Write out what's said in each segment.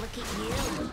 Look at you.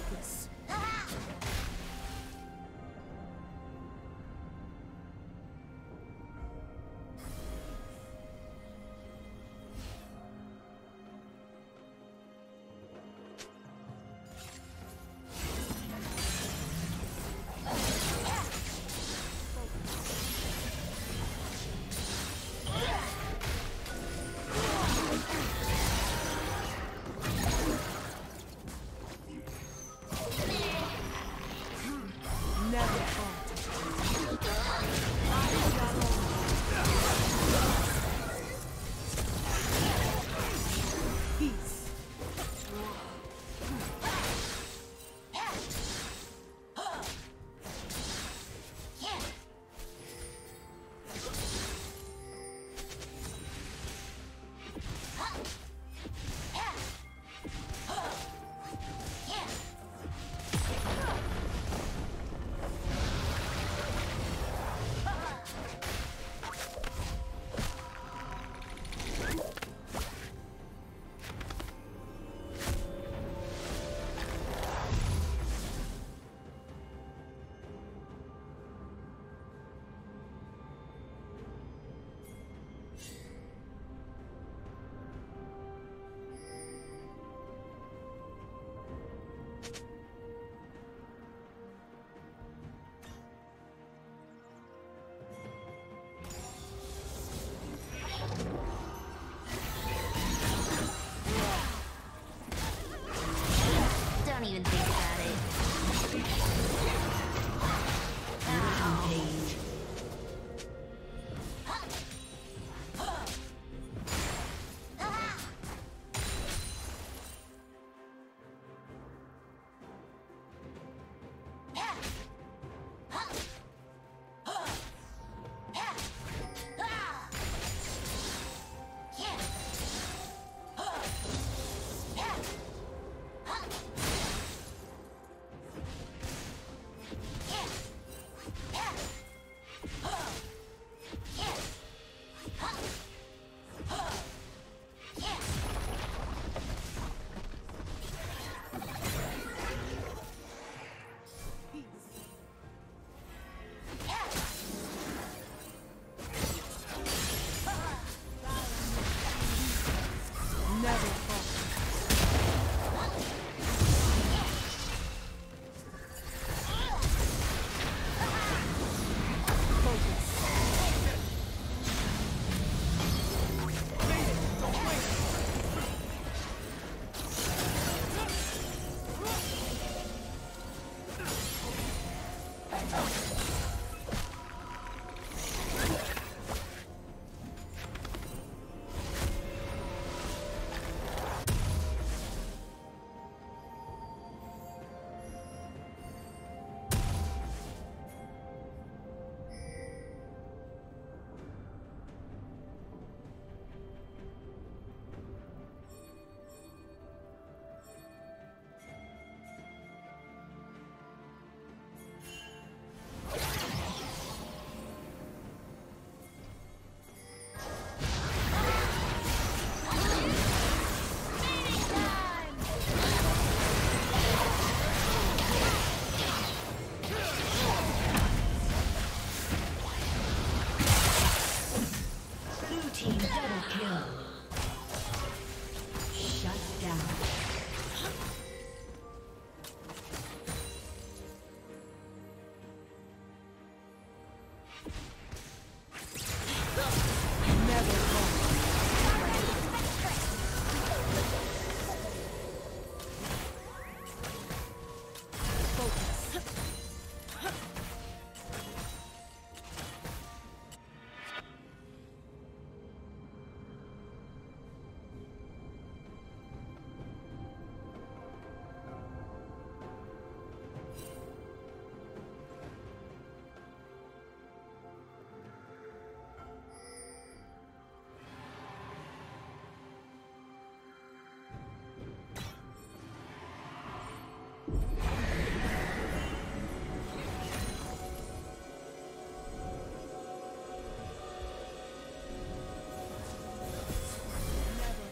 focus.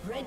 Red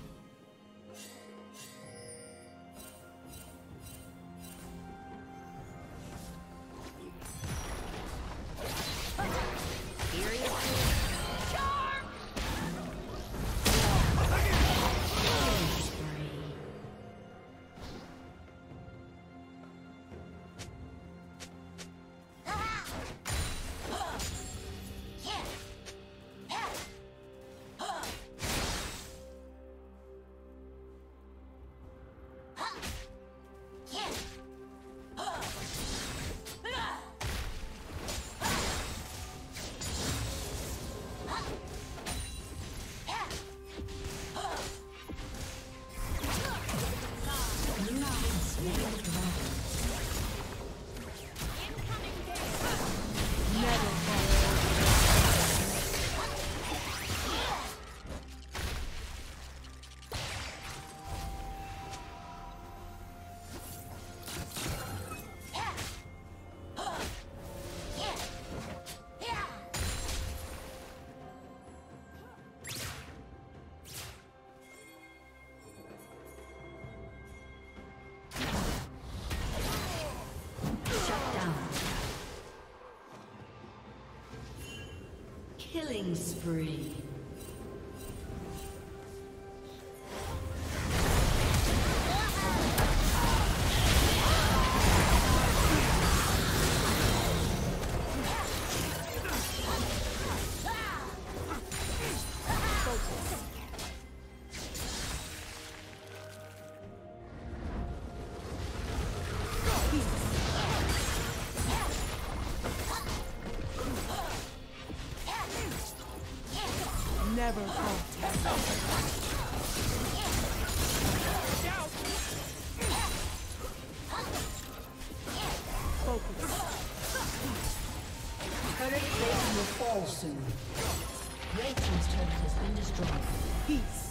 Killing spree. Never focus. Current plane will fall soon. Red team's turret has been destroyed. Peace.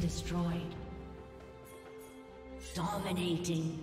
Destroyed. Dominating.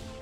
Focus.